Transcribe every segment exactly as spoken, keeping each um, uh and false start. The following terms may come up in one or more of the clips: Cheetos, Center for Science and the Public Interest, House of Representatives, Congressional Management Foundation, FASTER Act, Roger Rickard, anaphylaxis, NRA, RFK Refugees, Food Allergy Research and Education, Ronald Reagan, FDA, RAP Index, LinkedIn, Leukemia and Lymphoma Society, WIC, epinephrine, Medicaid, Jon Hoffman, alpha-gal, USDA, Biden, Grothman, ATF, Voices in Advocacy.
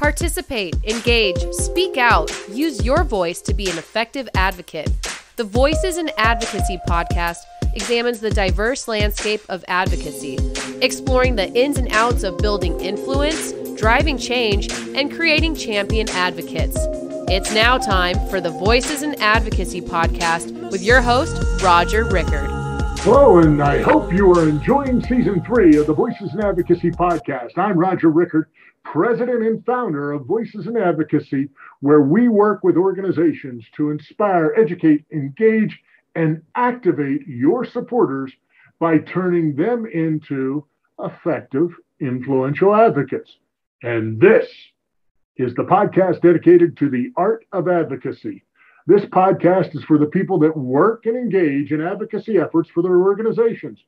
Participate, engage, speak out, use your voice to be an effective advocate. The Voices in Advocacy podcast examines the diverse landscape of advocacy, exploring the ins and outs of building influence, driving change, and creating champion advocates. It's now time for the Voices in Advocacy podcast with your host, Roger Rickard. Hello, and I hope you are enjoying season three of the Voices in Advocacy podcast. I'm Roger Rickard, president and founder of Voices in Advocacy, where we work with organizations to inspire, educate, engage, and activate your supporters by turning them into effective, influential advocates. And this is the podcast dedicated to the art of advocacy. This podcast is for the people that work and engage in advocacy efforts for their organizations,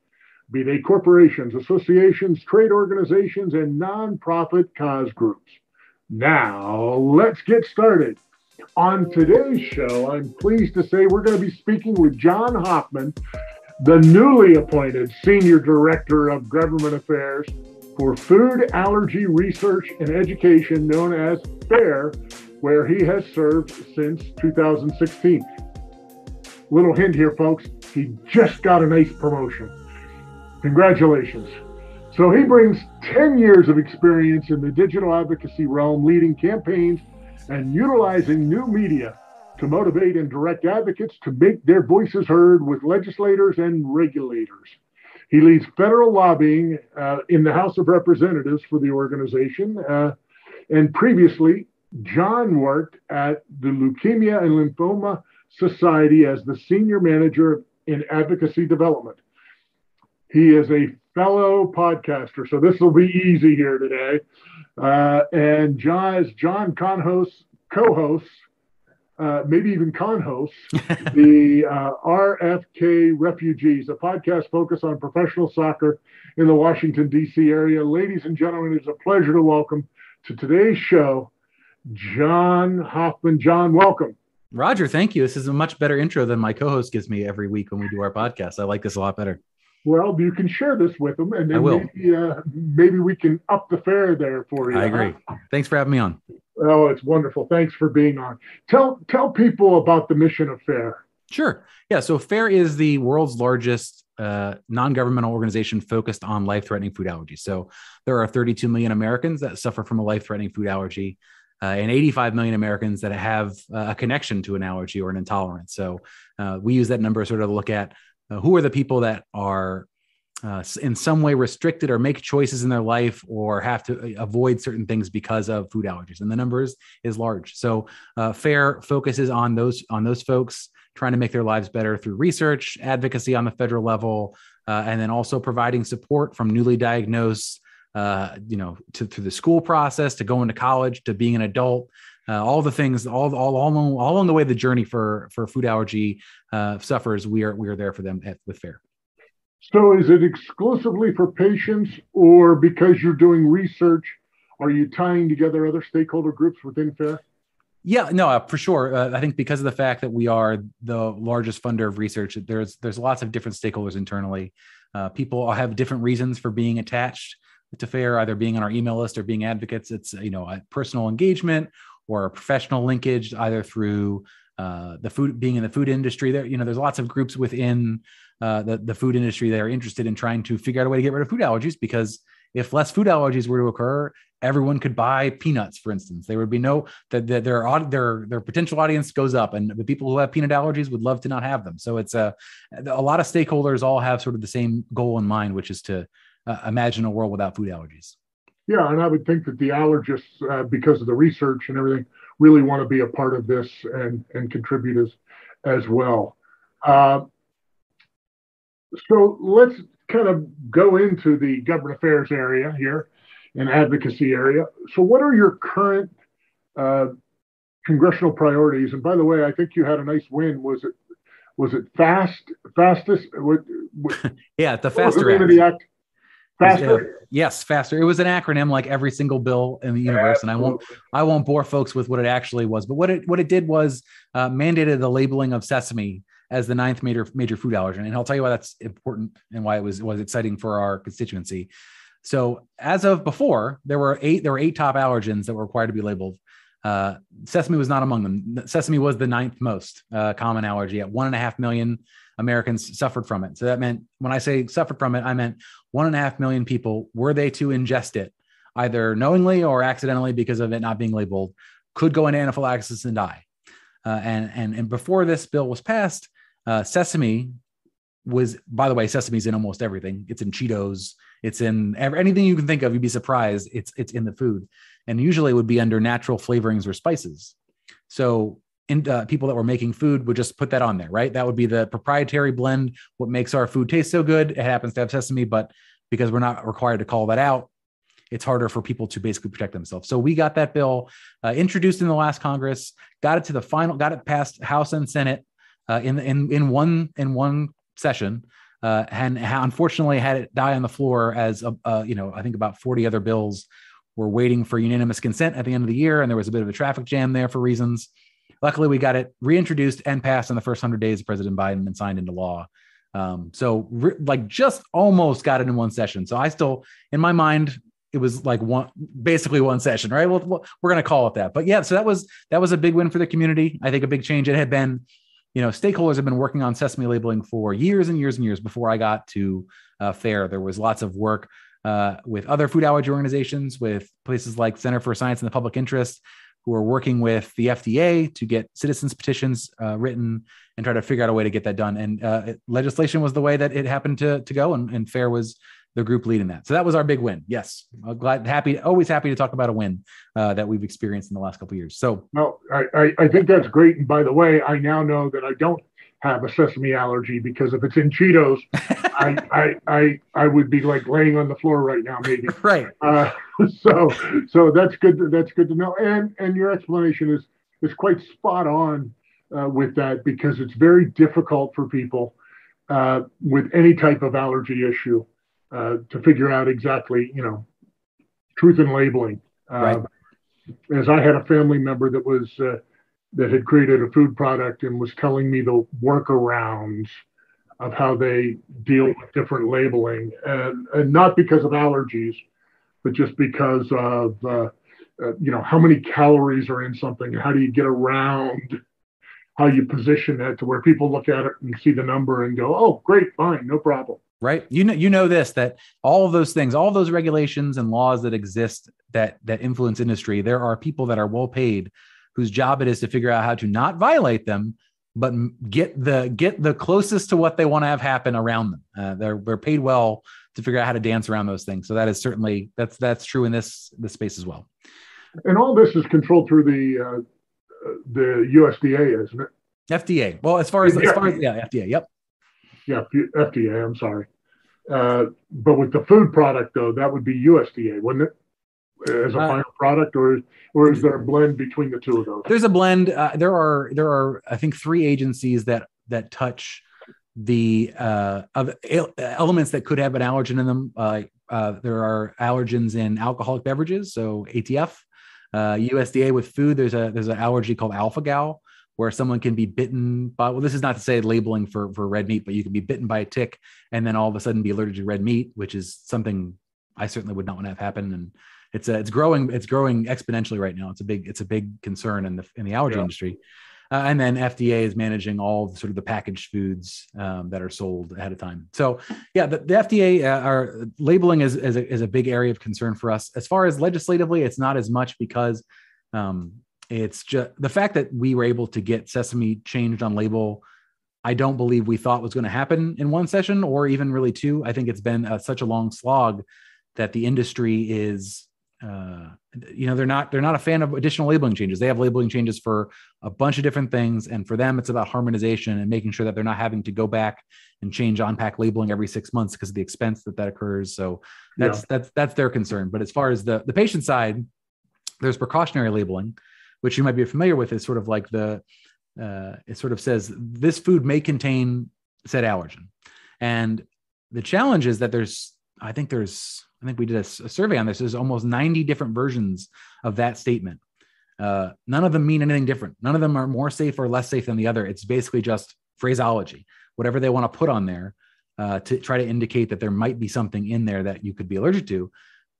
be they corporations, associations, trade organizations, and nonprofit cause groups. Now, let's get started. On today's show, I'm pleased to say we're going to be speaking with Jon Hoffman, the newly appointed Senior Director of Government Affairs for Food Allergy Research and Education, known as FAIR, where he has served since two thousand sixteen. Little hint here, folks, he just got a nice promotion. Congratulations. So he brings ten years of experience in the digital advocacy realm, leading campaigns and utilizing new media to motivate and direct advocates to make their voices heard with legislators and regulators. He leads federal lobbying uh, in the House of Representatives for the organization. Uh, and previously, Jon worked at the Leukemia and Lymphoma Society as the senior manager in advocacy development. He is a fellow podcaster, so this will be easy here today. Uh, and Jon is Jon co-hosts, co-hosts, uh, maybe even con-hosts, the uh, R F K Refugees, a podcast focused on professional soccer in the Washington, D C area. Ladies and gentlemen, it's a pleasure to welcome to today's show, Jon Hoffman. Jon, welcome. Roger, thank you. This is a much better intro than my co-host gives me every week when we do our podcast. I like this a lot better. Well, you can share this with them, and then maybe, uh, maybe we can up the fare there for you. I agree. Thanks for having me on. Oh, it's wonderful. Thanks for being on. Tell tell people about the mission of FAIR. Sure. Yeah, so FAIR is the world's largest uh, non-governmental organization focused on life-threatening food allergies. So there are thirty-two million Americans that suffer from a life-threatening food allergy, uh, and eighty-five million Americans that have uh, a connection to an allergy or an intolerance. So uh, we use that number sort of to look at Uh, who are the people that are uh, in some way restricted or make choices in their life or have to avoid certain things because of food allergies. And the number is, is large. So uh, FAIR focuses on those, on those folks trying to make their lives better through research, advocacy on the federal level, uh, and then also providing support from newly diagnosed, uh, you know, to, through the school process, to going to college, to being an adult. Uh, all the things, all, all, all, along, all along the way, the journey for, for food allergy uh, sufferers, we are we are there for them at, with FAIR. So is it exclusively for patients, or because you're doing research, are you tying together other stakeholder groups within FAIR? Yeah, no, uh, for sure. Uh, I think because of the fact that we are the largest funder of research, there's, there's lots of different stakeholders internally. Uh, people have different reasons for being attached to FAIR, either being on our email list or being advocates. It's, you know, a personal engagement or a professional linkage, either through uh, the food, being in the food industry. There, you know, there's lots of groups within uh, the, the food industry that are interested in trying to figure out a way to get rid of food allergies, because if less food allergies were to occur, everyone could buy peanuts, for instance. There would be no, that the, their, their, their potential audience goes up, and the people who have peanut allergies would love to not have them. So it's a, a lot of stakeholders all have sort of the same goal in mind, which is to uh, imagine a world without food allergies. Yeah, and I would think that the allergists, uh, because of the research and everything, really want to be a part of this and, and contribute as, as well. Uh, so let's kind of go into the government affairs area here and advocacy area. So what are your current uh, congressional priorities? And by the way, I think you had a nice win. Was it was it fast, fastest? What, what, yeah, the FASTER Act. What was the name of the act? FASTER. Uh, yes, FASTER. It was an acronym like every single bill in the universe. Absolutely. And I won't I won't bore folks with what it actually was. But what it what it did was uh, mandated the labeling of sesame as the ninth major major food allergen. And I'll tell you why that's important and why it was was exciting for our constituency. So as of before, there were eight, there were eight top allergens that were required to be labeled. Uh, sesame was not among them. Sesame was the ninth most uh, common allergy at one and a half million Americans suffered from it. So that meant, when I say suffered from it, I meant one and a half million people, were they to ingest it, either knowingly or accidentally because of it not being labeled, could go into anaphylaxis and die. Uh, and, and, and before this bill was passed, uh, sesame was, by the way, sesame's in almost everything. It's in Cheetos. It's in every, anything you can think of. You'd be surprised. It's, it's in the food, and usually it would be under natural flavorings or spices. So in, uh, people that were making food would just put that on there, right? That would be the proprietary blend. What makes our food taste so good? It happens to have sesame, but because we're not required to call that out, it's harder for people to basically protect themselves. So we got that bill uh, introduced in the last Congress, got it to the final, got it past House and Senate uh, in, in, in one, in one session, uh, and unfortunately had it die on the floor as, a, uh, you know, I think about forty other bills were waiting for unanimous consent at the end of the year. And there was a bit of a traffic jam there for reasons. Luckily, we got it reintroduced and passed in the first hundred days of President Biden and signed into law. Um, so re- like just almost got it in one session. So I still, in my mind, it was like one, basically one session, right? Well, we're going to call it that. But yeah, so that was, that was a big win for the community. I think a big change. It had been, you know, stakeholders have been working on sesame labeling for years and years and years before I got to uh, FAIR. There was lots of work uh, with other food allergy organizations, with places like Center for Science and the Public Interest, who are working with the F D A to get citizens petitions uh, written and try to figure out a way to get that done. And uh, legislation was the way that it happened to, to go. And, and FAIR was the group leading that. So that was our big win. Yes. I'm glad, happy, always happy to talk about a win uh, that we've experienced in the last couple of years. So, well, I, I think that's great. And by the way, I now know that I don't have a sesame allergy, because if it's in Cheetos, I, I, I, I would be like laying on the floor right now, maybe. Right. Uh, so, so that's good. To, that's good to know. And, and your explanation is, is quite spot on uh, with that, because it's very difficult for people uh, with any type of allergy issue Uh, to figure out exactly, you know, truth in labeling. Uh, right. As I had a family member that was uh, that had created a food product and was telling me the workarounds of how they deal with different labeling, and, and not because of allergies, but just because of uh, uh, you know, how many calories are in something, and how do you get around how you position that to where people look at it and see the number and go, oh, great, fine, no problem. Right. You know, you know this, that all of those things, all of those regulations and laws that exist that that influence industry, there are people that are well paid whose job it is to figure out how to not violate them, but get the get the closest to what they want to have happen around them. Uh, they're they're paid well to figure out how to dance around those things. So that is certainly that's that's true in this this space as well. And all this is controlled through the uh, the U S D A, isn't it? F D A. Well, as far as yeah. as far as yeah, F D A. Yep. Yeah, F D A. I'm sorry. Uh, but with the food product, though, that would be U S D A, wouldn't it? As a uh, final product, or or is there a blend between the two of those? There's a blend. Uh, there are there are I think three agencies that that touch the uh, of elements that could have an allergen in them. Uh, uh, there are allergens in alcoholic beverages, so A T F. Uh, U S D A with food. There's a there's an allergy called alpha-gal, where someone can be bitten by, well, this is not to say labeling for, for red meat, but you can be bitten by a tick and then all of a sudden be allergic to red meat, which is something I certainly would not want to have happen. And it's a, it's growing, it's growing exponentially right now. It's a big, it's a big concern in the, in the allergy yeah. industry. Uh, and then F D A is managing all of the, sort of the packaged foods um, that are sold ahead of time. So yeah, the, the F D A, uh, our labeling is, is a, is a big area of concern for us. As far as legislatively, it's not as much, because um, it's just the fact that we were able to get sesame changed on label. I don't believe we thought was going to happen in one session, or even really two. I think it's been a, such a long slog that the industry is, uh, you know, they're not, they're not a fan of additional labeling changes. They have labeling changes for a bunch of different things. And for them, it's about harmonization and making sure that they're not having to go back and change on-pack labeling every six months because of the expense that that occurs. So that's, yeah. that's, that's their concern. But as far as the, the patient side, there's precautionary labeling, which you might be familiar with, is sort of like the, uh, it sort of says this food may contain said allergen. And the challenge is that there's, I think there's, I think we did a, a survey on this, there's almost ninety different versions of that statement. Uh, none of them mean anything different. None of them are more safe or less safe than the other. It's basically just phraseology, whatever they want to put on there. uh, to try to indicate that there might be something in there that you could be allergic to.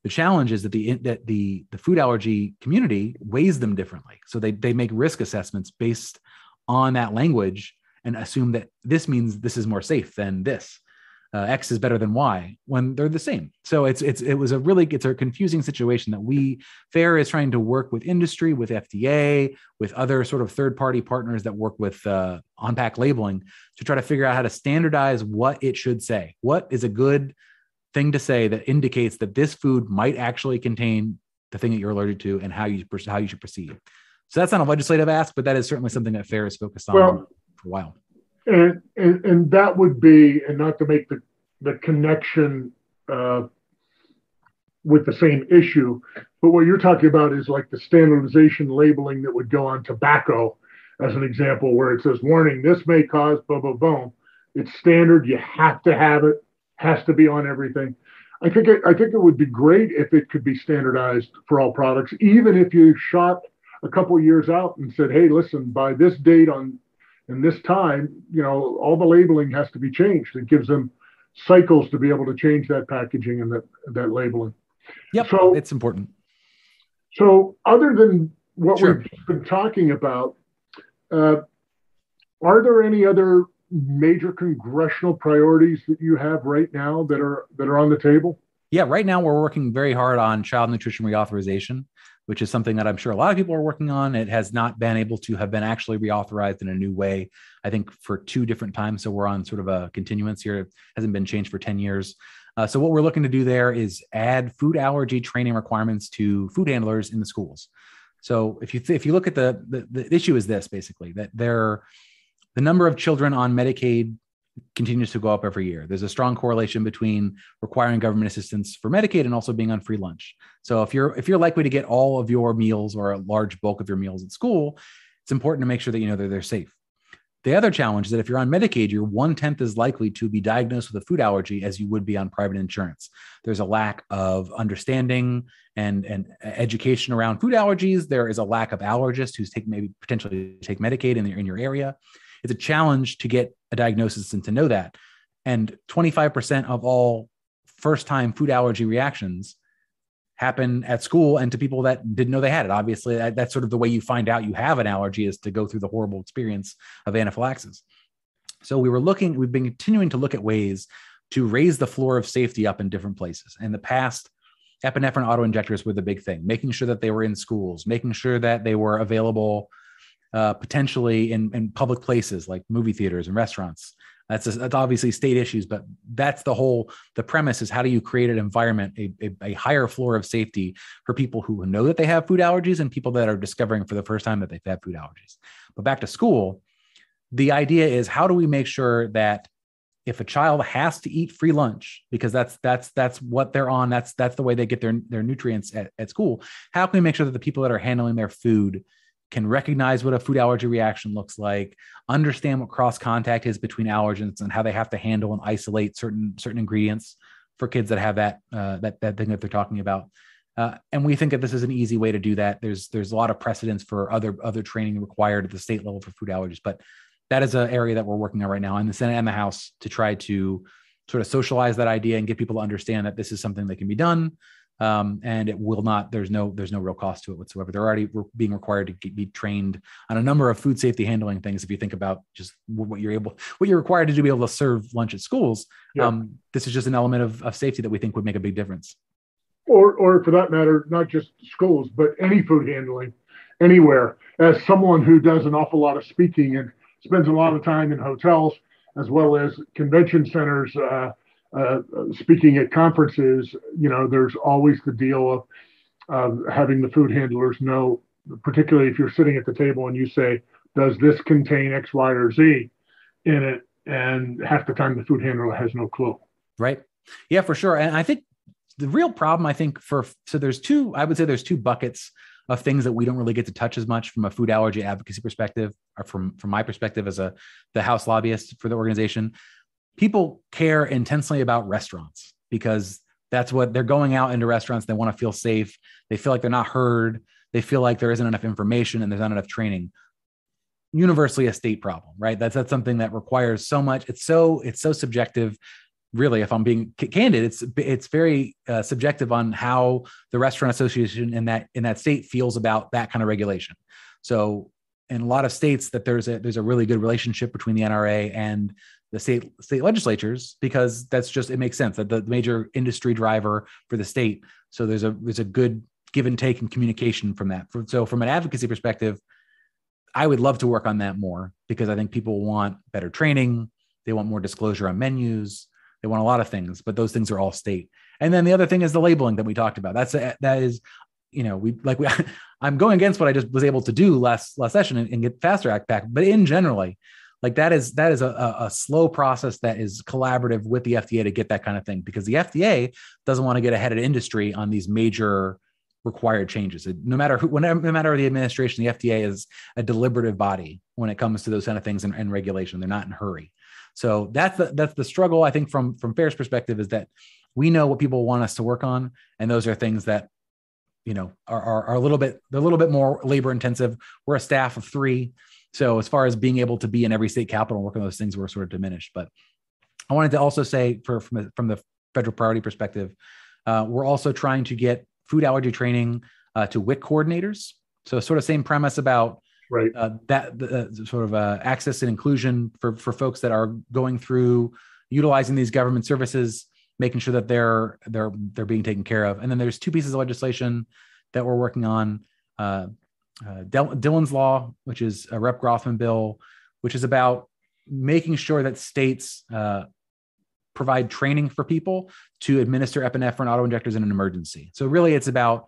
The challenge is that the that the the food allergy community weighs them differently. So they they make risk assessments based on that language and assume that this means this is more safe than this. Uh, X is better than Y when they're the same. So it's it's it was a really it's a confusing situation that we FAIR is trying to work with industry, with F D A, with other sort of third party partners that work with uh, on-pack labeling to try to figure out how to standardize what it should say. What is a good thing to say that indicates that this food might actually contain the thing that you're allergic to, and how you how you should proceed. So that's not a legislative ask, but that is certainly something that FAIR is focused on well, for a while. And, and, and that would be, and not to make the, the connection uh, with the same issue, but what you're talking about is like the standardization labeling that would go on tobacco, as an example, where it says, warning, this may cause blah, blah, blah. It's standard. You have to have it, has to be on everything. I think it, I think it would be great if it could be standardized for all products, even if you shot a couple of years out and said, hey, listen, by this date on And this time, you know, all the labeling has to be changed. It gives them cycles to be able to change that packaging and that, that labeling. Yep, so, it's important. So other than what sure. we've been talking about, uh, are there any other major congressional priorities that you have right now that are that are on the table? Yeah, right now we're working very hard on child nutrition reauthorization, which is something that I'm sure a lot of people are working on. It has not been able to have been actually reauthorized in a new way, I think, for two different times. So we're on sort of a continuance here. It hasn't been changed for ten years. Uh, so what we're looking to do there is add food allergy training requirements to food handlers in the schools. So if you th- if you look at the, the, the issue is this, basically, that there the number of children on Medicaid continues to go up every year. There's a strong correlation between requiring government assistance for Medicaid and also being on free lunch. So if you're if you're likely to get all of your meals or a large bulk of your meals at school, it's important to make sure that you know that they're safe. The other challenge is that if you're on Medicaid, you're one-tenth as likely to be diagnosed with a food allergy as you would be on private insurance. There's a lack of understanding and, and education around food allergies. There is a lack of allergists who's take, maybe potentially take Medicaid in, the, in your area. It's a challenge to get a diagnosis and to know that. And twenty-five percent of all first-time food allergy reactions happen at school and to people that didn't know they had it. Obviously, that, that's sort of the way you find out you have an allergy, is to go through the horrible experience of anaphylaxis. So we were looking, we've been continuing to look at ways to raise the floor of safety up in different places. In the past, epinephrine autoinjectors were the big thing, making sure that they were in schools, making sure that they were available Uh, potentially in, in public places like movie theaters and restaurants. That's, a, that's obviously state issues, but that's the whole, the premise is how do you create an environment, a, a, a higher floor of safety for people who know that they have food allergies and people that are discovering for the first time that they've had food allergies. But back to school, the idea is how do we make sure that if a child has to eat free lunch, because that's that's that's what they're on, that's that's the way they get their, their nutrients at, at school, how can we make sure that the people that are handling their food can recognize what a food allergy reaction looks like, understand what cross-contact is between allergens and how they have to handle and isolate certain certain ingredients for kids that have that uh, that, that thing that they're talking about. Uh, and we think that this is an easy way to do that. There's there's a lot of precedence for other, other training required at the state level for food allergies, but that is an area that we're working on right now in the Senate and the House to try to sort of socialize that idea and get people to understand that this is something that can be done. Um, and it will not, there's no, there's no real cost to it whatsoever. They're already re- being required to get, be trained on a number of food safety handling things. If you think about just what you're able, what you're required to do, be able to serve lunch at schools. Yeah. Um, this is just an element of, of safety that we think would make a big difference. Or, or for that matter, not just schools, but any food handling anywhere. As someone who does an awful lot of speaking and spends a lot of time in hotels, as well as convention centers, uh, Uh, speaking at conferences, you know, there's always the deal of uh, having the food handlers know, particularly if you're sitting at the table and you say, does this contain X, Y, or Z in it? And half the time the food handler has no clue. Right. Yeah, for sure. And I think the real problem, I think for, so there's two, I would say there's two buckets of things that we don't really get to touch as much from a food allergy advocacy perspective, or from, from my perspective as a, the house lobbyist for the organization. People care intensely about restaurants because that's what they're going out into restaurants. They want to feel safe. They feel like they're not heard. They feel like there isn't enough information and there's not enough training. Universally a state problem, right? That's, that's something that requires so much. It's so, it's so subjective. really, if I'm being candid, it's it's very uh, subjective on how the restaurant association in that in that state feels about that kind of regulation. So in a lot of states, that there's a there's a really good relationship between the N R A and the state state legislatures, because that's just, it makes sense that the major industry driver for the state. So there's a there's a good give and take and communication from that. So from an advocacy perspective, I would love to work on that more, because I think people want better training. They want more disclosure on menus. They want a lot of things, but those things are all state. And then the other thing is the labeling that we talked about. That's a, that is, you know, we like we, I'm going against what I just was able to do last last session and, and get FASTER Act back. But in generally, like that is that is a, a slow process that is collaborative with the F D A to get that kind of thing, because the F D A doesn't want to get ahead of industry on these major required changes. No matter who, whenever, no matter the administration, the F D A is a deliberative body when it comes to those kind of things and, and regulation. They're not in a hurry. So that's the, that's the struggle, I think, from, from FAIR's perspective, is that we know what people want us to work on. And those are things that, you know, are, are, are a little bit, they're a little bit more labor intensive. We're a staff of three. So as far as being able to be in every state capital and work on those things, we're sort of diminished. But I wanted to also say for, from, a, from the federal priority perspective, uh, we're also trying to get food allergy training uh, to W I C coordinators. So sort of same premise about Right. Uh, that uh, sort of uh, access and inclusion for, for folks that are going through, utilizing these government services, making sure that they're they're they're being taken care of. And then there's two pieces of legislation that we're working on: uh, uh, Dill- Dillon's Law, which is a Representative Grothman bill, which is about making sure that states uh, provide training for people to administer epinephrine autoinjectors in an emergency. So really, it's about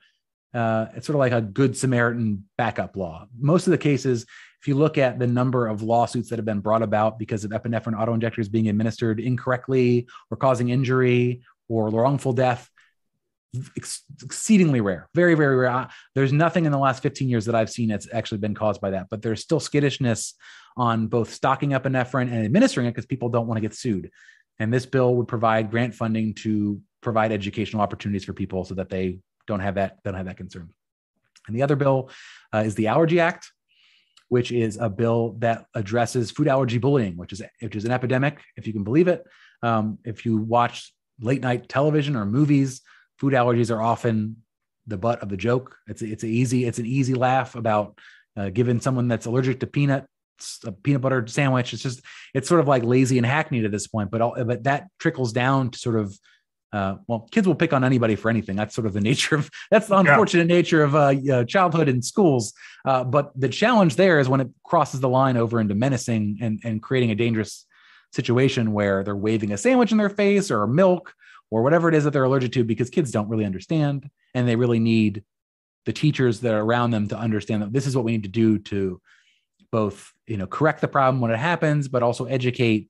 Uh, it's sort of like a Good Samaritan backup law. Most of the cases, if you look at the number of lawsuits that have been brought about because of epinephrine autoinjectors being administered incorrectly or causing injury or wrongful death, ex- exceedingly rare, very, very rare. There's nothing in the last fifteen years that I've seen that's actually been caused by that, but there's still skittishness on both stocking epinephrine and administering it because people don't want to get sued. And this bill would provide grant funding to provide educational opportunities for people so that they Don't have that. Don't have that concern. And the other bill uh, is the Allergy Act, which is a bill that addresses food allergy bullying, which is which is an epidemic, if you can believe it. Um, if you watch late night television or movies, food allergies are often the butt of the joke. It's it's an easy it's an easy laugh about uh, giving someone that's allergic to peanut a peanut butter sandwich. It's just it's sort of like lazy and hackneyed at this point, but all, but that trickles down to sort of. Uh, well, kids will pick on anybody for anything. That's sort of the nature of, that's the unfortunate yeah. nature of uh, uh, childhood in schools. Uh, but the challenge there is when it crosses the line over into menacing and, and creating a dangerous situation where they're waving a sandwich in their face or milk or whatever it is that they're allergic to, because kids don't really understand. And they really need the teachers that are around them to understand that this is what we need to do to both, you know, correct the problem when it happens, but also educate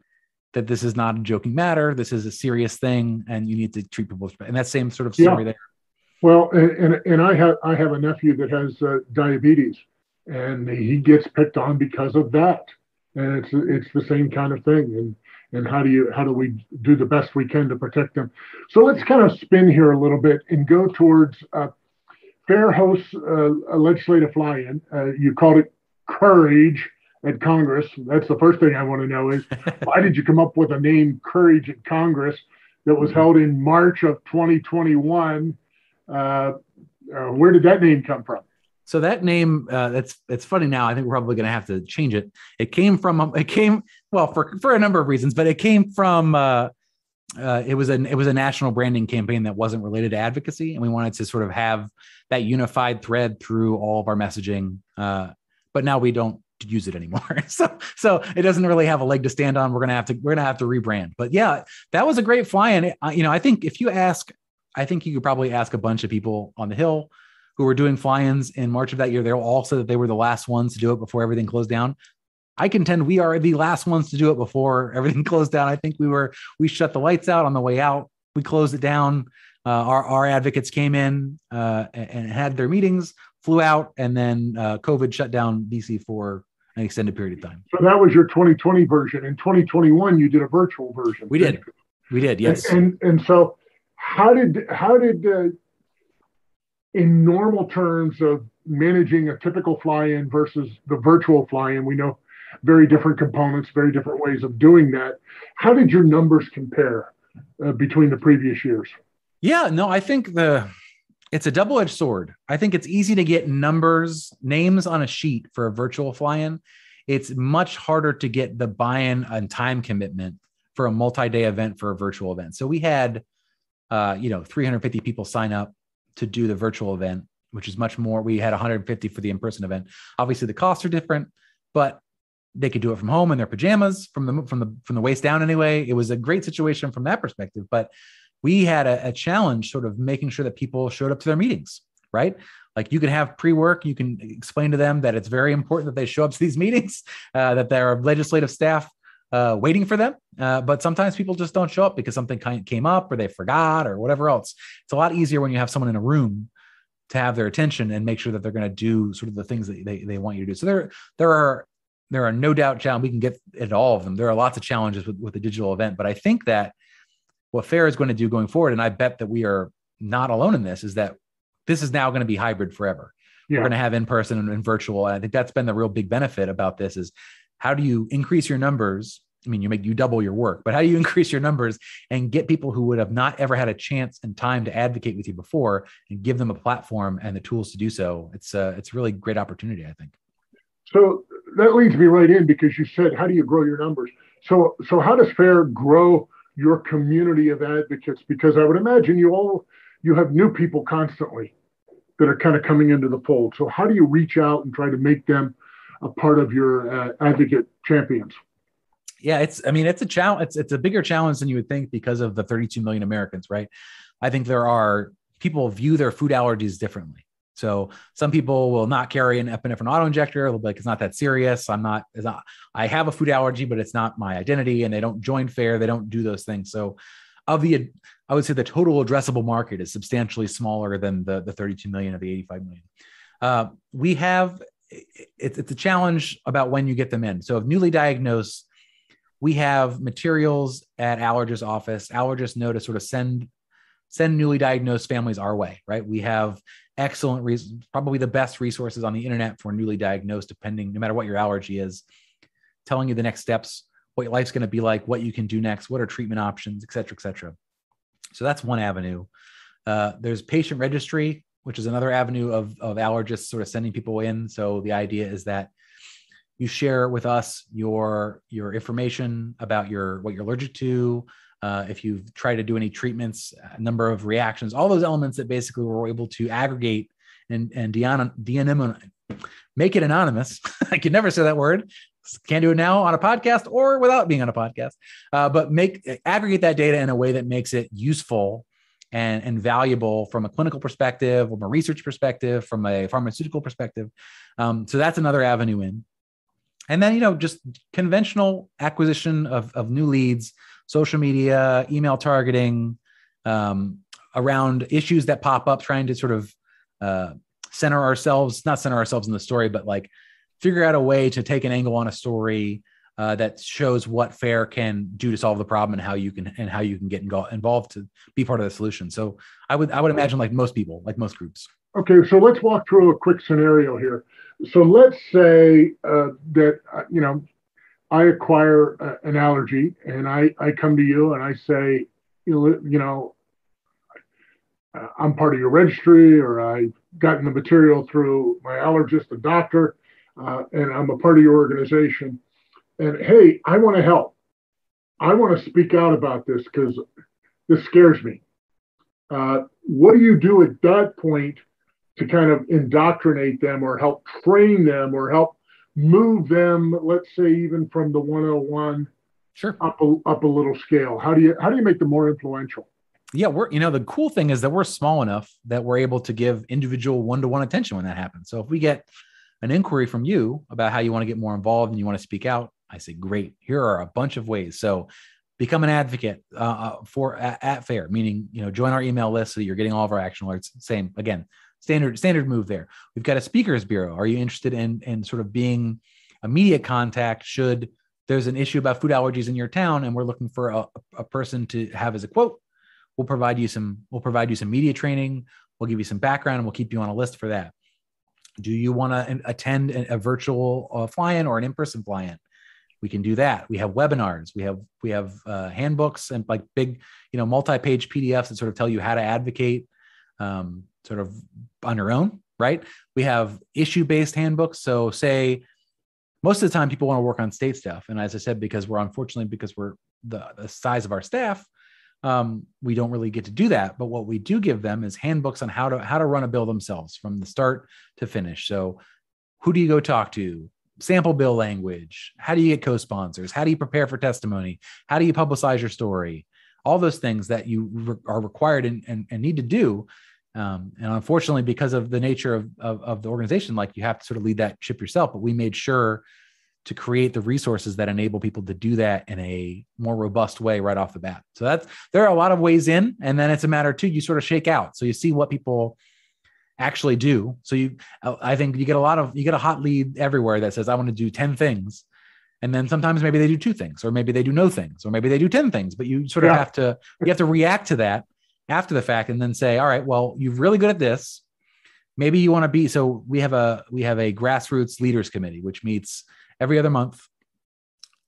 that this is not a joking matter. This is a serious thing, and you need to treat people. And that same sort of story yeah. there. Well, and, and and I have I have a nephew that has uh, diabetes, and he gets picked on because of that. And it's it's the same kind of thing. And and how do you how do we do the best we can to protect them? So let's kind of spin here a little bit and go towards uh, FAIR hosts uh, a legislative fly-in. Uh, you called it Courage at Congress. That's the first thing I want to know is why did you come up with a name, Courage at Congress, that was held in March of twenty twenty-one? Uh, uh, where did that name come from? So that name, uh, that's it's funny now. I think we're probably going to have to change it. It came from it came well for for a number of reasons, but it came from uh, uh, it was an it was a national branding campaign that wasn't related to advocacy, and we wanted to sort of have that unified thread through all of our messaging. Uh, but now we don't. To use it anymore. So, so it doesn't really have a leg to stand on. We're going to have to, we're going to have to rebrand, but yeah, that was a great fly-in. You know, I think if you ask, I think you could probably ask a bunch of people on the Hill who were doing fly-ins in March of that year. They'll all say that they were the last ones to do it before everything closed down. I contend we are the last ones to do it before everything closed down. I think we were, we shut the lights out on the way out. We closed it down. Uh, our, our advocates came in uh, and, and had their meetings, flew out, and then uh, COVID shut down D C for an extended period of time. So that was your twenty twenty version. In twenty twenty-one, you did a virtual version. We did. We did, yes. And and, and so how did, how did uh, in normal terms of managing a typical fly-in versus the virtual fly-in, we know very different components, very different ways of doing that. How did your numbers compare uh, between the previous years? Yeah, no, I think the it's a double-edged sword. I think it's easy to get numbers, names on a sheet for a virtual fly-in. It's much harder to get the buy-in and time commitment for a multi-day event for a virtual event. So we had, uh, you know, three hundred fifty people sign up to do the virtual event, which is much more. We had one hundred fifty for the in-person event. Obviously, the costs are different, but they could do it from home in their pajamas, from the from the from the waist down anyway. It was a great situation from that perspective, but we had a, a challenge sort of making sure that people showed up to their meetings, right? Like you can have pre-work, you can explain to them that it's very important that they show up to these meetings, uh, that there are legislative staff uh, waiting for them. Uh, but sometimes people just don't show up because something kind of came up or they forgot or whatever else. It's a lot easier when you have someone in a room to have their attention and make sure that they're going to do sort of the things that they, they want you to do. So there, there are There are no doubt challenges. We can get at all of them. There are lots of challenges with, with the digital event, but I think that what FAIR is going to do going forward, and I bet that we are not alone in this, is that this is now going to be hybrid forever. Yeah. We're going to have in-person and, and virtual. And I think that's been the real big benefit about this is how do you increase your numbers? I mean, you make you double your work, but how do you increase your numbers and get people who would have not ever had a chance and time to advocate with you before and give them a platform and the tools to do so? It's a, it's really great opportunity, I think. So that leads me right in because you said, how do you grow your numbers? So so how does FAIR grow your community of advocates? Because I would imagine you all, you have new people constantly that are kind of coming into the fold. So how do you reach out and try to make them a part of your uh, advocate champions? Yeah, it's, I mean, it's a challenge. It's, it's a bigger challenge than you would think because of the thirty-two million Americans, right? I think there are, people view their food allergies differently. So some people will not carry an epinephrine auto-injector. They'll be like, it's not that serious. I'm not, it's not, I have a food allergy, but it's not my identity. And they don't join FAIR. They don't do those things. So of the, I would say the total addressable market is substantially smaller than the, the thirty-two million of the eighty-five million. Uh, we have, it, it's a challenge about when you get them in. So if newly diagnosed, we have materials at allergist's office. Allergists know to sort of send send newly diagnosed families our way, right? We have excellent reasons, probably the best resources on the internet for newly diagnosed, depending, no matter what your allergy is, telling you the next steps, what your life's going to be like, what you can do next, what are treatment options, et cetera, et cetera. So that's one avenue. Uh, there's patient registry, which is another avenue of, of allergists sort of sending people in. So the idea is that you share with us your, your information about your, what you're allergic to, Uh, if you've tried to do any treatments, a number of reactions, all those elements that basically we're able to aggregate and, and de- de- make it anonymous. I can never say that word. Can't do it now on a podcast or without being on a podcast, uh, but make aggregate that data in a way that makes it useful and, and valuable from a clinical perspective, from a research perspective, from a pharmaceutical perspective. Um, so that's another avenue in. And then, you know, just conventional acquisition of, of new leads, social media, email targeting, um, around issues that pop up, trying to sort of uh, center ourselves, not center ourselves in the story, but like figure out a way to take an angle on a story uh, that shows what FAIR can do to solve the problem and how you can and how you can get ingo- involved to be part of the solution. So I would I would imagine like most people, like most groups. Okay, so let's walk through a quick scenario here. So let's say uh, that, you know, I acquire uh, an allergy and I, I come to you and I say, you know, uh, I'm part of your registry or I've gotten the material through my allergist, the doctor, uh, and I'm a part of your organization. And hey, I want to help. I want to speak out about this because this scares me. Uh, what do you do at that point to kind of indoctrinate them or help train them or help move them, let's say, even from the one oh one sure. up, a, up a little scale? How do you how do you make them more influential? Yeah, we're you know, the cool thing is that we're small enough that we're able to give individual one-to-one attention when that happens. So if we get an inquiry from you about how you want to get more involved and you want to speak out, I say, great, here are a bunch of ways. So become an advocate uh, for at, at FAIR, meaning, you know, join our email list so you're getting all of our action alerts. Same, again, Standard standard move there. We've got a speakers bureau. Are you interested in, in sort of being a media contact should there's an issue about food allergies in your town and we're looking for a, a person to have as a quote? We'll provide you some, we'll provide you some media training. We'll give you some background and we'll keep you on a list for that. Do you want to attend a virtual uh, fly-in or an in-person fly-in? We can do that. We have webinars. We have we have uh, handbooks and like big, you know, multi-page P D Fs that sort of tell you how to advocate, um, sort of on your own, right? We have issue-based handbooks. So say most of the time people want to work on state stuff, and as I said, because we're unfortunately because we're the, the size of our staff, um, we don't really get to do that. But what we do give them is handbooks on how to how to run a bill themselves from the start to finish. So who do you go talk to? Sample bill language. How do you get co-sponsors? How do you prepare for testimony? How do you publicize your story? All those things that you re- are required and, and, and need to do. Um, and unfortunately, because of the nature of, of, of the organization, like you have to sort of lead that ship yourself, but we made sure to create the resources that enable people to do that in a more robust way right off the bat. So that's, there are a lot of ways in, and then it's a matter too, you sort of shake out. So you see what people actually do. So you, I think you get a lot of, you get a hot lead everywhere that says, I want to do ten things. And then sometimes maybe they do two things, or maybe they do no things, or maybe they do ten things, but you sort of yeah. have to, you have to react to that after the fact and then say, all right, well, you're really good at this. Maybe you want to be, so we have a, we have a grassroots leaders committee, which meets every other month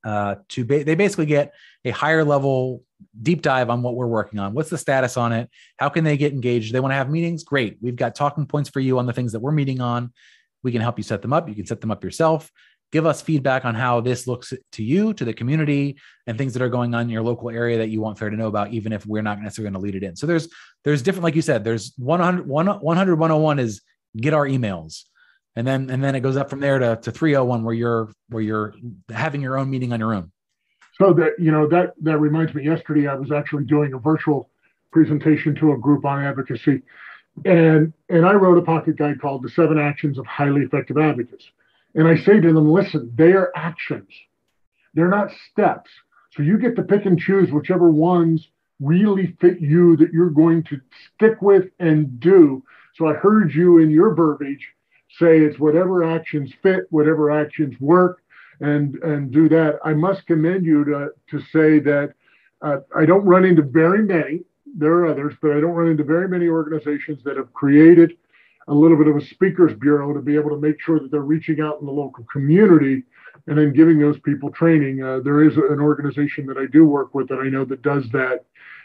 uh, to, ba- they basically get a higher level deep dive on what we're working on. What's the status on it? How can they get engaged? They want to have meetings? Great. We've got talking points for you on the things that we're meeting on. We can help you set them up. You can set them up yourself. Give us feedback on how this looks to you, to the community, and things that are going on in your local area that you want FAIR to know about, even if we're not necessarily going to lead it in. So there's, there's different, like you said, there's one hundred, one hundred, one oh one is get our emails. And then, and then it goes up from there to, to three oh one where you're, where you're having your own meeting on your own. So that, you know, that, that reminds me, yesterday I was actually doing a virtual presentation to a group on advocacy, and, and I wrote a pocket guide called The Seven Actions of Highly Effective Advocates. And I say to them, listen, they are actions. They're not steps. So you get to pick and choose whichever ones really fit you that you're going to stick with and do. So I heard you in your verbiage say it's whatever actions fit, whatever actions work, and and do that. I must commend you to, to say that uh, I don't run into very many, there are others, but I don't run into very many organizations that have created a little bit of a speakers bureau to be able to make sure that they're reaching out in the local community and then giving those people training. Uh, there is an organization that I do work with that I know that does that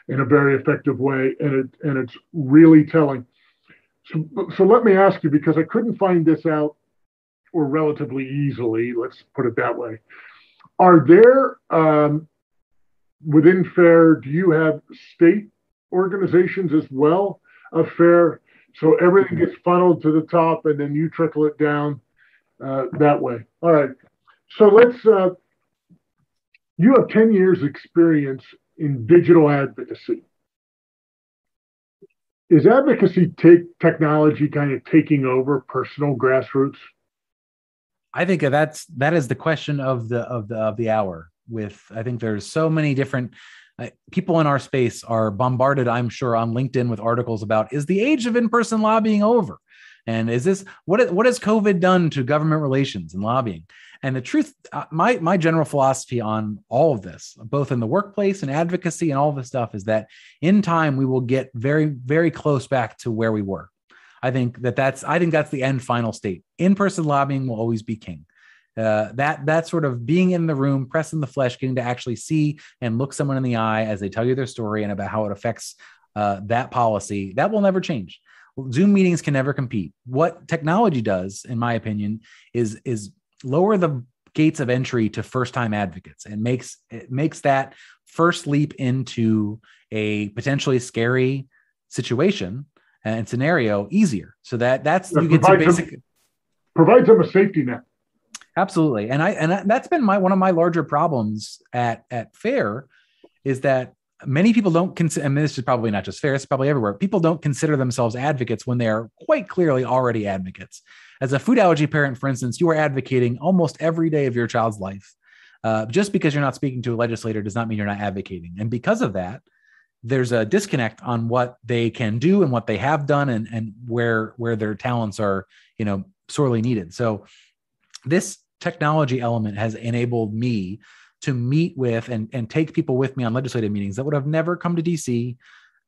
in a very effective way, and it and it's really telling. So, so let me ask you, because I couldn't find this out, or relatively easily, let's put it that way. Are there, um, within FAIR, do you have state organizations as well of FAIR? So everything gets funneled to the top and then you trickle it down uh, that way. All right, so let's, uh, you have ten years experience in digital advocacy. Is advocacy take technology kind of taking over personal grassroots? I think that's that is the question of the of the of the hour. With I think there's so many different uh, people in our space are bombarded, I'm sure, on LinkedIn with articles about, is the age of in-person lobbying over, and is this what what has COVID done to government relations and lobbying? And the truth, uh, my my general philosophy on all of this, both in the workplace and advocacy and all this stuff, is that in time we will get very very close back to where we were. I think that that's, I think that's the end final state. In-person lobbying will always be king. Uh, that, that sort of being in the room, pressing the flesh, getting to actually see and look someone in the eye as they tell you their story and about how it affects uh, that policy, that will never change. Zoom meetings can never compete. What technology does, in my opinion, is, is lower the gates of entry to first-time advocates and makes, it makes that first leap into a potentially scary situation and scenario easier. So that that's, yeah, you get to basic. Them, provides them a safety net. Absolutely. And I, and that's been my, one of my larger problems at, at FAIR is that many people don't consider, and this is probably not just FAIR, it's probably everywhere. People don't consider themselves advocates when they are quite clearly already advocates. As a food allergy parent, for instance, you are advocating almost every day of your child's life. Uh, just because you're not speaking to a legislator does not mean you're not advocating. And because of that, there's a disconnect on what they can do and what they have done and, and where, where their talents are, you know, sorely needed. So this technology element has enabled me to meet with and, and take people with me on legislative meetings that would have never come to D C.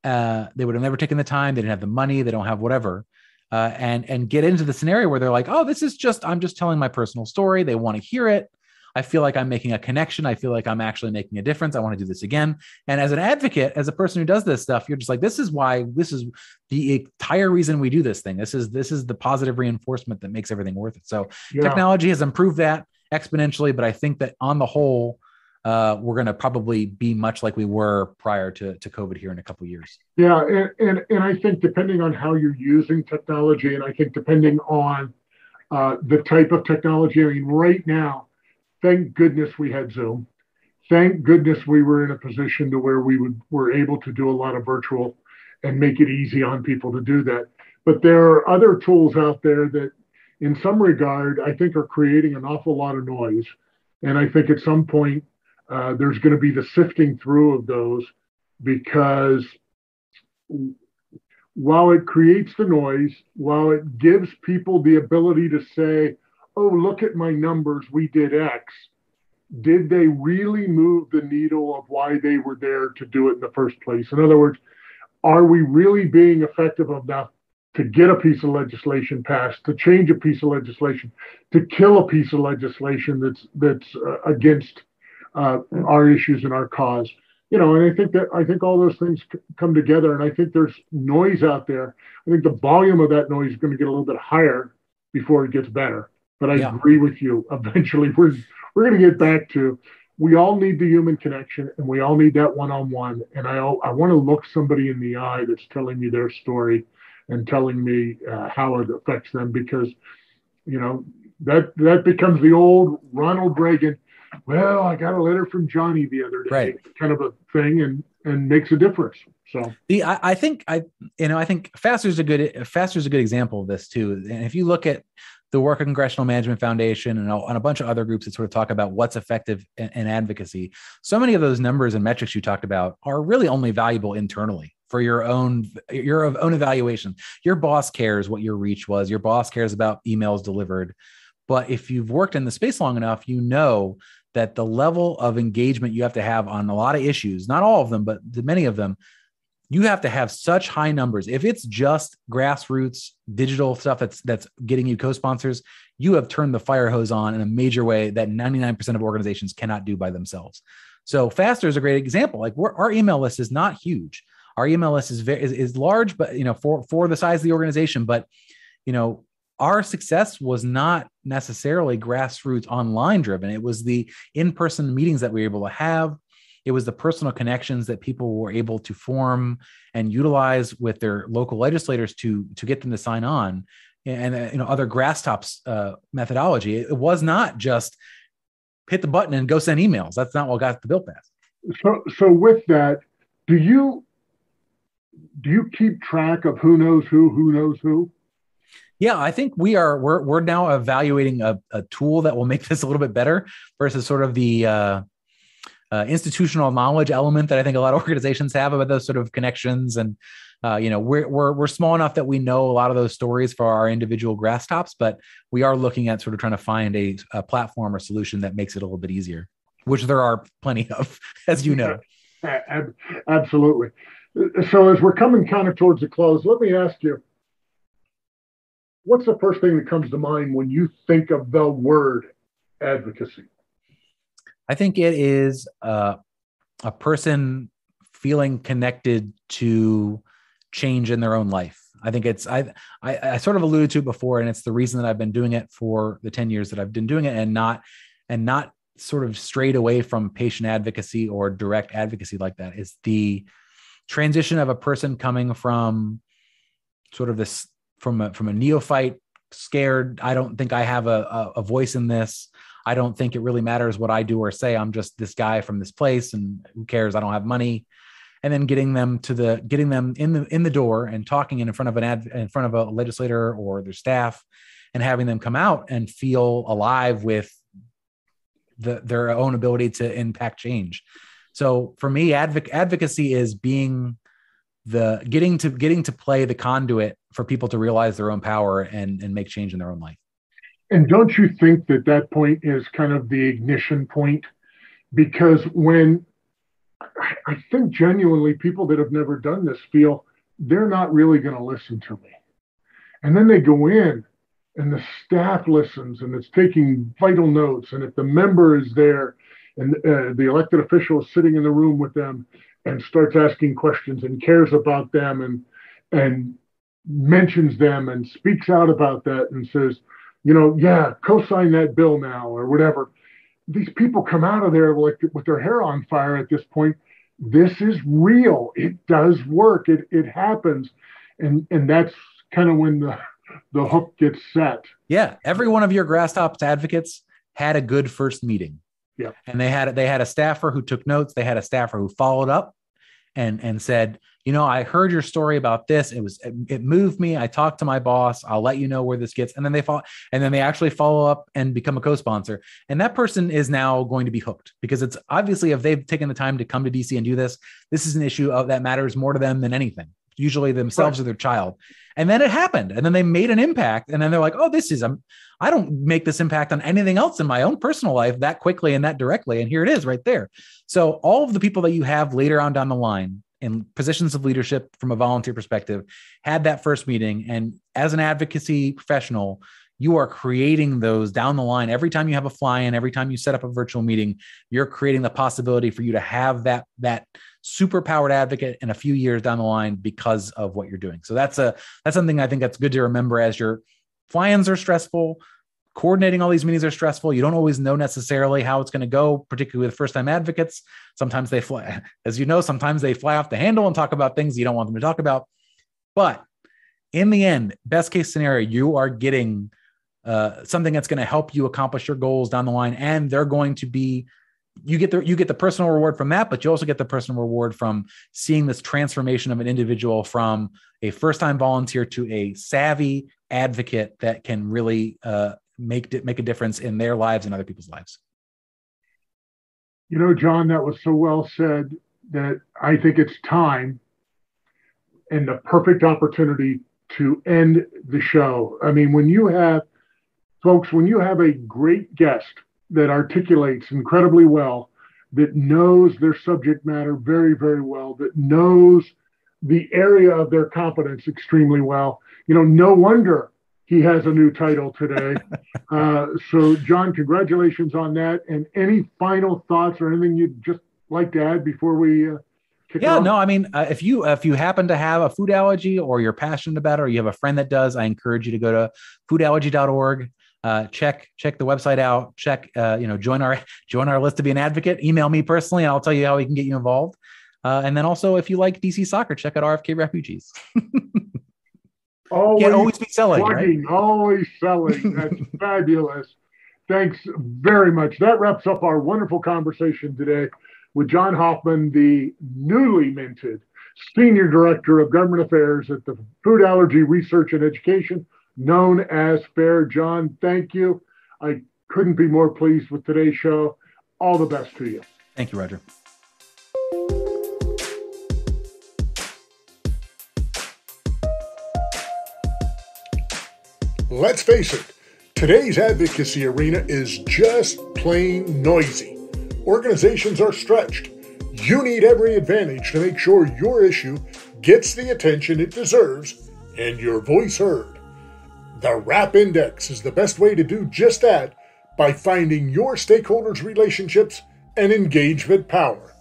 Uh, they would have never taken the time. They didn't have the money. They don't have whatever. Uh, and, and get into the scenario where they're like, oh, this is just, I'm just telling my personal story. They want to hear it. I feel like I'm making a connection. I feel like I'm actually making a difference. I want to do this again. And as an advocate, as a person who does this stuff, you're just like, this is why, this is the entire reason we do this thing. This is, this is the positive reinforcement that makes everything worth it. So yeah. Technology has improved that exponentially, but I think that on the whole, Uh, we're going to probably be much like we were prior to, to COVID here in a couple of years. Yeah. And, and, and I think depending on how you're using technology, and I think depending on uh, the type of technology, I mean, right now, thank goodness we had Zoom. Thank goodness we were in a position to where we would, were able to do a lot of virtual and make it easy on people to do that. But there are other tools out there that in some regard, I think are creating an awful lot of noise. And I think at some point, Uh, there's going to be the sifting through of those, because while it creates the noise, while it gives people the ability to say, oh, look at my numbers, we did X, did they really move the needle of why they were there to do it in the first place? In other words, are we really being effective enough to get a piece of legislation passed, to change a piece of legislation, to kill a piece of legislation that's, that's uh, against Uh, our issues and our cause, you know, and I think that I think all those things c- come together, and I think there's noise out there. I think the volume of that noise is going to get a little bit higher before it gets better. But I yeah. agree with you. Eventually, we're we're going to get back to, we all need the human connection, and we all need that one-on-one. And I I want to look somebody in the eye that's telling me their story and telling me uh, how it affects them, because, you know, that that becomes the old Ronald Reagan, well, I got a letter from Johnny the other day, right, kind of a thing, and, and makes a difference. So the, I, I think I, you know, I think FASTER is a good, FASTER is a good example of this too. And if you look at the work of Congressional Management Foundation and on a bunch of other groups that sort of talk about what's effective in, in advocacy, so many of those numbers and metrics you talked about are really only valuable internally for your own, your own evaluation. Your boss cares what your reach was. Your boss cares about emails delivered. But if you've worked in the space long enough, you know that the level of engagement you have to have on a lot of issues, not all of them, but many of them, you have to have such high numbers. If it's just grassroots digital stuff that's that's getting you co-sponsors, you have turned the fire hose on in a major way that ninety-nine percent of organizations cannot do by themselves. So FASTER is a great example. Like we're, our email list is not huge. Our email list is very, is, is large, but you know, for for the size of the organization, but you know, our success was not necessarily grassroots online driven. It was the in-person meetings that we were able to have. It was the personal connections that people were able to form and utilize with their local legislators to, to get them to sign on, and, and you know, other grasstops uh, methodology. It, it was not just hit the button and go send emails. That's not what got the bill passed. So, so with that, do you, do you keep track of who knows who, who knows who? Yeah, I think we are. We're we're now evaluating a, a tool that will make this a little bit better versus sort of the uh, uh, institutional knowledge element that I think a lot of organizations have about those sort of connections. And uh, you know, we're we're we're small enough that we know a lot of those stories for our individual grass tops, but we are looking at sort of trying to find a, a platform or solution that makes it a little bit easier, which there are plenty of, as you know. Absolutely. So as we're coming kind of towards the close, let me ask you, what's the first thing that comes to mind when you think of the word advocacy? I think it is uh, a person feeling connected to change in their own life. I think it's, I, I, I sort of alluded to it before, and it's the reason that I've been doing it for the ten years that I've been doing it, and not, and not sort of strayed away from patient advocacy or direct advocacy like that. It's the transition of a person coming from sort of this, from a, from a neophyte, scared, I don't think I have a, a, a voice in this. I don't think it really matters what I do or say. I'm just this guy from this place, and who cares? I don't have money. And then getting them to the, getting them in the, in the door and talking in front of an ad, in front of a legislator or their staff, and having them come out and feel alive with the, their own ability to impact change. So for me, advoc- advocacy is being the getting to getting to play the conduit for people to realize their own power and, and make change in their own life. And don't you think that that point is kind of the ignition point? Because when I think genuinely people that have never done this feel they're not really going to listen to me. And then they go in and the staff listens and it's taking vital notes, and if the member is there and uh, the elected official is sitting in the room with them and starts asking questions and cares about them and and mentions them and speaks out about that and says, you know, yeah, co-sign that bill now or whatever, these people come out of there like with their hair on fire at this point. This is real. It does work. It it happens. And and that's kind of when the, the hook gets set. Yeah. Every one of your Grasstops advocates had a good first meeting. Yeah. And they had they had a staffer who took notes. They had a staffer who followed up and and said, you know, I heard your story about this. It was it, it moved me. I talked to my boss. I'll let you know where this gets. And then they follow, and then they actually follow up and become a co-sponsor. And that person is now going to be hooked, because it's obviously, if they've taken the time to come to D C and do this, this is an issue of that matters more to them than anything, usually themselves right. or their child. And then it happened. And then they made an impact. And then they're like, oh, this is, I'm, I don't make this impact on anything else in my own personal life that quickly and that directly. And here it is right there. So all of the people that you have later on down the line in positions of leadership from a volunteer perspective had that first meeting. And as an advocacy professional, you are creating those down the line. Every time you have a fly-in, every time you set up a virtual meeting, you're creating the possibility for you to have that, that super-powered advocate in a few years down the line because of what you're doing. So that's a, that's something I think that's good to remember, as your fly-ins are stressful. Coordinating all these meetings are stressful. You don't always know necessarily how it's going to go, particularly with first-time advocates. Sometimes they fly, as you know, sometimes they fly off the handle and talk about things you don't want them to talk about. But in the end, best-case scenario, you are getting uh, something that's going to help you accomplish your goals down the line, and they're going to be you get the you get the personal reward from that, but you also get the personal reward from seeing this transformation of an individual from a first-time volunteer to a savvy advocate that can really Uh, make make a difference in their lives and other people's lives. You know, John, that was so well said that I think it's time and the perfect opportunity to end the show. I mean, when you have, folks, when you have a great guest that articulates incredibly well, that knows their subject matter very, very well, that knows the area of their competence extremely well, you know, no wonder he has a new title today. Uh, so, John, congratulations on that. And any final thoughts or anything you'd just like to add before we uh, kick yeah, off? Yeah, no, I mean, uh, if you if you happen to have a food allergy, or you're passionate about it, or you have a friend that does, I encourage you to go to food allergy dot org. Uh, check check the website out. Check uh, you know join our join our list to be an advocate. Email me personally, and I'll tell you how we can get you involved. Uh, and then also, if you like D C soccer, check out R F K Refugees. Always, Can't always be selling, plugging, right? Always selling. That's fabulous. Thanks very much. That wraps up our wonderful conversation today with Jon Hoffman, the newly minted Senior Director of Government Affairs at the Food Allergy Research and Education, known as FAIR. John, thank you. I couldn't be more pleased with today's show. All the best to you. Thank you, Roger. Let's face it, today's advocacy arena is just plain noisy. Organizations are stretched. You need every advantage to make sure your issue gets the attention it deserves and your voice heard. The RAP Index is the best way to do just that, by finding your stakeholders' relationships and engagement power.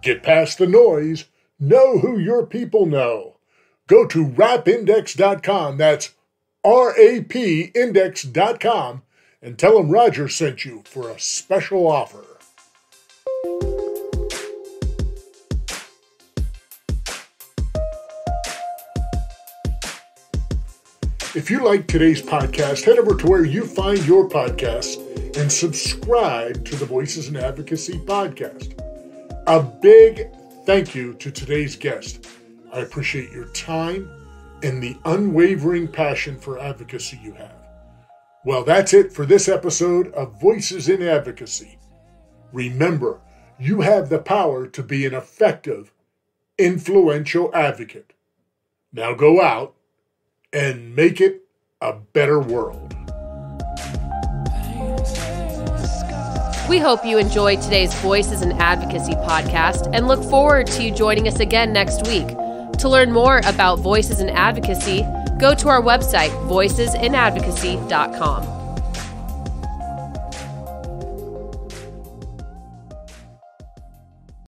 Get past the noise. Know who your people know. Go to rap index dot com. That's rap index dot com, and tell them Roger sent you for a special offer. If you like today's podcast, head over to where you find your podcasts and subscribe to the Voices in Advocacy podcast. A big thank you to today's guest. I appreciate your time and the unwavering passion for advocacy you have. Well, that's it for this episode of Voices in Advocacy. Remember, you have the power to be an effective, influential advocate. Now go out and make it a better world. We hope you enjoyed today's Voices in Advocacy podcast and look forward to you joining us again next week. To learn more about Voices in Advocacy, go to our website, voices in advocacy dot com.